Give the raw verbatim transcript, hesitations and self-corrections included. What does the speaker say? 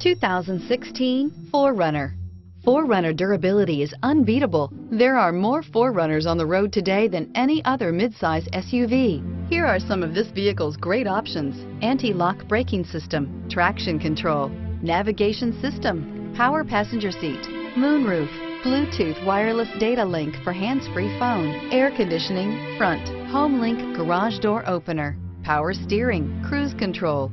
two thousand sixteen four runner. four runner durability is unbeatable. There are more four runners on the road today than any other midsize S U V. Here are some of this vehicle's great options: anti-lock braking system, traction control, navigation system, power passenger seat, moonroof, Bluetooth wireless data link for hands-free phone, air conditioning, front, home link garage door opener, power steering, cruise control.